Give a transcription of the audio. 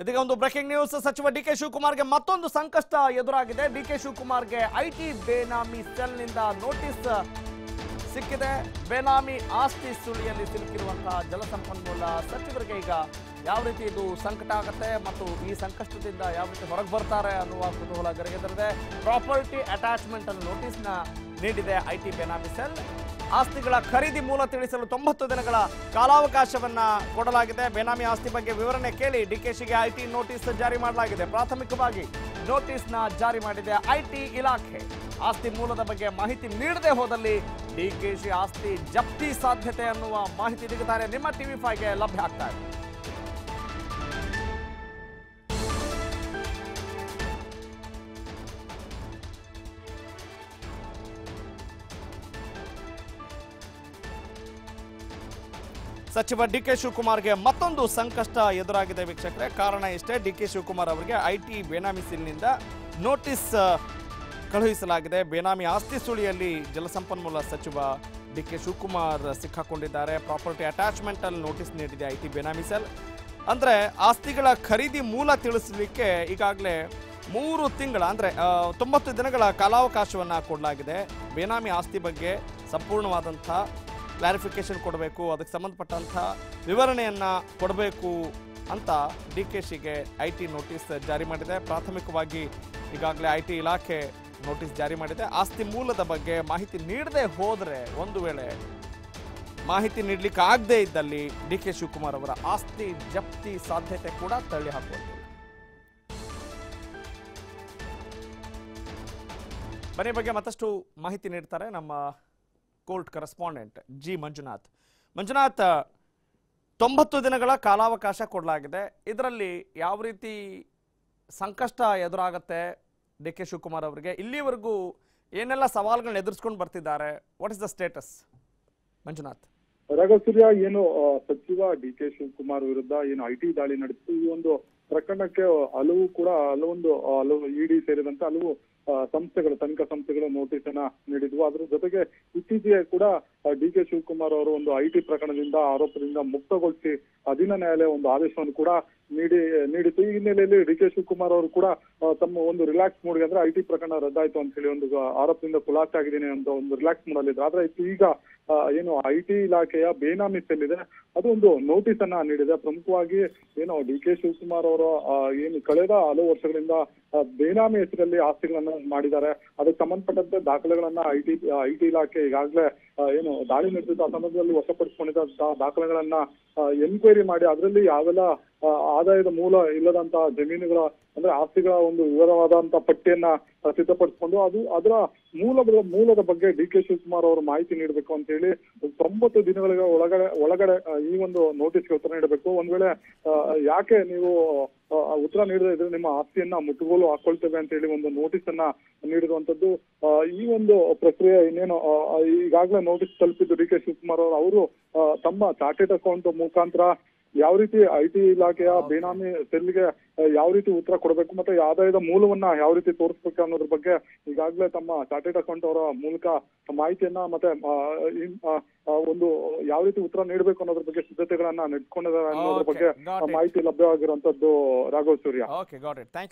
Breaking news सचिव डीके शिवकुमार मत्तोंदु संकष्ट एदुरागिदे। DK Shivakumar IT benami cell notice सिक्किदे। बेनामी आस्ति सुळियल्लि सिलुकिरुवंत जलसंपन्मूल सचिवरिगे ईग ಯಾವ ರೀತಿ ಇದು ಸಂಕಟ ಆಗುತ್ತೆ ಮತ್ತು ಈ ಸಂಕಷ್ಟದಿಂದ ಯಾವ ರೀತಿ ಹೊರಗೆ ಬರ್ತಾರೆ ಅನ್ನುವ ಕುತೂಹಲ ಗರಿಗೆದರಿದೆ। ಪ್ರಾಪರ್ಟಿ ಅಟ್ಯಾಚ್ಮೆಂಟ್ ಅನ್ನು ನೋಟಿಸ್ ನ ನೀಡಿದೆ ಐಟಿ ಬೆನಾಮಿ ಸೆಲ್। ಆಸ್ತಿಗಳ ಖರೀದಿ ಮೂಲ ತಿಳಿಸಲು 90 ದಿನಗಳ ಕಾಲಾವಕಾಶವನ್ನ ಕೊಡಲಾಗಿದೆ। ಬೆನಾಮಿ ಆಸ್ತಿ ಬಗ್ಗೆ ವಿವರಣೆ ಕೇಳಿ ಡಿಕೆಶಿಗೆ ಐಟಿ ನೋಟಿಸ್ ಜಾರಿ ಮಾಡಲಾಗಿದೆ। ಪ್ರಾಥಮಿಕವಾಗಿ ನೋಟಿಸ್ ನ ಜಾರಿ ಮಾಡಿದೆ ಐಟಿ ಇಲಾಖೆ। ಆಸ್ತಿ ಮೂಲದ ಬಗ್ಗೆ ಮಾಹಿತಿ ನೀಡದೆ ಹೋದಲ್ಲಿ ಡಿಕೆಶಿ ಆಸ್ತಿ ಜಪ್ತಿ ಸಾಧ್ಯತೆ ಅನ್ನುವ ಮಾಹಿತಿ ನೀಡಿದ್ದಾರೆ। ನಿಮ್ಮ ಟಿವಿ5 ಗೆ ಲಭ್ಯ ಆಗ್ತಾ ಇದೆ। सचिव डीके शिवकुमार मत्तोंदु संकष्ट एदुरागिदे वीक्षकरे। कारण इष्टे DK Shivakumar IT benami cell notice कळुहिसलागिदे। बेनामी आस्ति सुळियल्लि जलसंपन्मूल सचिव डीके शिवकुमार सिक्काकोंडिद्दारे। प्रॉपर्टी अटैचमेंट अल्लि नोटिस नीडिदे आईटी बेनामी सेल। अंद्रे आस्तिगळ खरीदी मूल तिळिसलिक्के ईगागले 3 ತಿಂಗಳ ಅಂದ್ರೆ 90 ದಿನಗಳ ಕಾಲಾವಕಾಶವನ್ನ ಕೊಡಲಾಗಿದೆ। बेनामी आस्ति ಬಗ್ಗೆ ಸಂಪೂರ್ಣವಾದಂತ ಕ್ಲಾರಿಫಿಕೇಶನ್ ಕೊಡಬೇಕು, ಅದಕ್ಕೆ ಸಂಬಂಧಪಟ್ಟಂತ ವಿವರಣೆಯನ್ನ ಕೊಡಬೇಕು ಅಂತ ಡಿಕೆಶಿಗೆ ಐಟಿ ನೋಟಿಸ್ ಜಾರಿ ಮಾಡಿದೆ। ಪ್ರಾಥಮಿಕವಾಗಿ ಈಗಾಗಲೇ ಐಟಿ ಇಲಾಖೆ ನೋಟಿಸ್ ಜಾರಿ ಮಾಡಿದೆ। ಆಸ್ತಿ ಮೂಲದ ಬಗ್ಗೆ ಮಾಹಿತಿ ನೀಡದೆ ಹೋದರೆ, ಒಂದು ವೇಳೆ ಮಾಹಿತಿ ನೀಡಲಿಕ್ಕೆ ಆಗದೆ ಇದ್ದಲ್ಲಿ ಡಿಕೆ ಶಿವಕುಮಾರ್ ಅವರ ಆಸ್ತಿ ಜಪ್ತಿ ಸಾಧ್ಯತೆ ಕೂಡ ತಳ್ಳಿ ಹಾಕಬಹುದು। ಬನ್ನಿ ಬಗ್ಗೆ ಮತ್ತಷ್ಟು ಮಾಹಿತಿ ನೀಡ್ತಾರೆ ನಮ್ಮ court correspondent G Manjunath. Manjunath, 90 ದಿನಗಳ ಕಾಲಾವಕಾಶ ಕೊಡಲಾಗಿದೆ। ಇದರಲ್ಲಿ ಯಾವ ರೀತಿ ಸಂಕಷ್ಟ ಎದುರಾಗುತ್ತೆ ಡಿಕೆ ಶಿವಕುಮಾರ್ ಅವರಿಗೆ? ಇಲ್ಲಿವರೆಗೂ ಏನೆಲ್ಲ ಸವಾಲುಗಳನ್ನು ಎದುರಿಸಿಕೊಂಡು ಬರ್ತಿದ್ದಾರೆ? What is the status Manjunath? ರಗಸೂರ್ಯ, ಏನು ಸಚಿವ ಡಿಕೆ ಶಿವಕುಮಾರ್ ವಿರುದ್ಧ ಏನು ಐಟಿ ದಾಳಿ ನಡೆಸಿತು, ಈ ಒಂದು ಪ್ರಕರಣಕ್ಕೆ ಹಲವು ಕೂಡ ಹಲವು ಇಡಿ ಸೇರಿದಂತೆ ಹಲವು ಸಂಸ್ಥೆಗಳು, ತನಿಖಾ ಸಂಸ್ಥೆಗಳು ನೋಟಿಸ್ ಅನ್ನ ನೀಡಿದ್ವು. ಅದ್ರ ಜೊತೆಗೆ ಇತ್ತೀಚೆಗೆ ಕೂಡ ಡಿಕೆ ಶಿವಕುಮಾರ್ ಅವರು ಒಂದು ಐಟಿ ಪ್ರಕರಣದಿಂದ ಆರೋಪದಿಂದ ಮುಕ್ತಗೊಳಿಸಿ ಅಧೀನ ನ್ಯಾಯಾಲಯ ಒಂದು ಆದೇಶವನ್ನು ಕೂಡ ನೀಡಿತ್ತು. ಈ ಹಿನ್ನೆಲೆಯಲ್ಲಿ ಡಿಕೆ ಶಿವಕುಮಾರ್ ಅವರು ಕೂಡ ತಮ್ಮ ಒಂದು ರಿಲ್ಯಾಕ್ಸ್ ಮೂಡ್ಗೆ, ಅಂದ್ರೆ ಐಟಿ ಪ್ರಕರಣ ರದ್ದಾಯಿತು ಅಂತ ಹೇಳಿ ಒಂದು ಆರೋಪದಿಂದ ಖುಲಾಸೆ ಆಗಿದ್ದೀನಿ ಅಂತ ಒಂದು ರಿಲ್ಯಾಕ್ಸ್ ಮೂಡಲಿದ್ರು. ಆದ್ರೆ ಈಗ ಏನು ಐಟಿ ಇಲಾಖೆಯ ಬೇನಾಮಿ ಸೆಲ್ ಇದೆ, ಅದೊಂದು ನೋಟಿಸ್ ಅನ್ನ ನೀಡಿದೆ. ಪ್ರಮುಖವಾಗಿ ಏನು ಡಿಕೆ ಶಿವಕುಮಾರ್ ಅವರು ಏನು ಕಳೆದ ಹಲವು ವರ್ಷಗಳಿಂದ ಬೇನಾಮಿ ಹೆಸರಲ್ಲಿ ಆಸ್ತಿಗಳನ್ನ ಮಾಡಿದ್ದಾರೆ. ಅದಕ್ಕೆ ಸಂಬಂಧಪಟ್ಟಂತೆ ದಾಖಲೆಗಳನ್ನ ಐಟಿ ಇಲಾಖೆ ಈಗಾಗಲೇ ಏನು ದಾಳಿ ನಡೆಸಿದ್ದು ಆ ಸಂದರ್ಭದಲ್ಲಿ ವಶಪಡಿಸಿಕೊಂಡಿದ್ದ ದಾಖಲೆಗಳನ್ನ ಎನ್ಕ್ವೈರಿ ಮಾಡಿ ಅದರಲ್ಲಿ ಯಾವೆಲ್ಲ ಆದಾಯದ ಮೂಲ ಇಲ್ಲದಂತಹ ಜಮೀನುಗಳ, ಅಂದ್ರೆ ಆಸ್ತಿಗಳ ಒಂದು ವಿವರವಾದಂತಹ ಪಟ್ಟಿಯನ್ನ ಸಿದ್ಧಪಡಿಸಿಕೊಂಡು ಅದರ ಮೂಲದ ಬಗ್ಗೆ ಡಿಕೆ ಶಿವಕುಮಾರ್ ಅವರು ಮಾಹಿತಿ ನೀಡಬೇಕು ಅಂತ ಹೇಳಿ 90 ದಿನಗಳ ಒಳಗಡೆ ಈ ಒಂದು ನೋಟಿಸ್ಗೆ ಉತ್ತರ ನೀಡಬೇಕು. ಒಂದ್ ವೇಳೆ ಯಾಕೆ ನೀವು ಉತ್ತರ ನೀಡದೇ ಇದ್ರೆ ನಿಮ್ಮ ಆಸ್ತಿಯನ್ನ ಮುಟ್ಟುಗೋಲು ಹಾಕೊಳ್ತೇವೆ ಅಂತ ಹೇಳಿ ಒಂದು ನೋಟಿಸ್ ಅನ್ನ ನೀಡಿರುವಂತದ್ದು. ಈ ಒಂದು ಪ್ರಕ್ರಿಯೆ ಇನ್ನೇನು ಈಗಾಗಲೇ ನೋಟಿಸ್ ತಲುಪಿದ್ದು ಡಿಕೆ ಶಿವಕುಮಾರ್ ಅವರು ತಮ್ಮ ಚಾರ್ಟೆಡ್ ಅಕೌಂಟ್ ಮುಖಾಂತರ ಯಾವ ರೀತಿ ಐಟಿ ಇಲಾಖೆಯ ಬೇನಾಮಿ ಸೆಲ್ಗೆ ಯಾವ ರೀತಿ ಉತ್ತರ ಕೊಡಬೇಕು ಮತ್ತೆ ಆದಾಯದ ಮೂಲವನ್ನ ಯಾವ ರೀತಿ ತೋರಿಸಬೇಕು ಅನ್ನೋದ್ರ ಬಗ್ಗೆ ಈಗಾಗಲೇ ತಮ್ಮ ಚಾರ್ಟೆಡ್ ಅಕೌಂಟ್ ಅವರ ಮೂಲಕ ಮಾಹಿತಿಯನ್ನ ಮತ್ತೆ ಒಂದು ಯಾವ ರೀತಿ ಉತ್ತರ ನೀಡಬೇಕು ಅನ್ನೋದ್ರ ಬಗ್ಗೆ ಸಿದ್ಧತೆಗಳನ್ನ ನಡೆಸಿಕೊಂಡಿದ್ದಾರೆ ಅನ್ನೋದ್ರ ಬಗ್ಗೆ ಮಾಹಿತಿ ಲಭ್ಯವಾಗಿರುವಂತದ್ದು ರಾಘವ್ ಸೂರ್ಯ.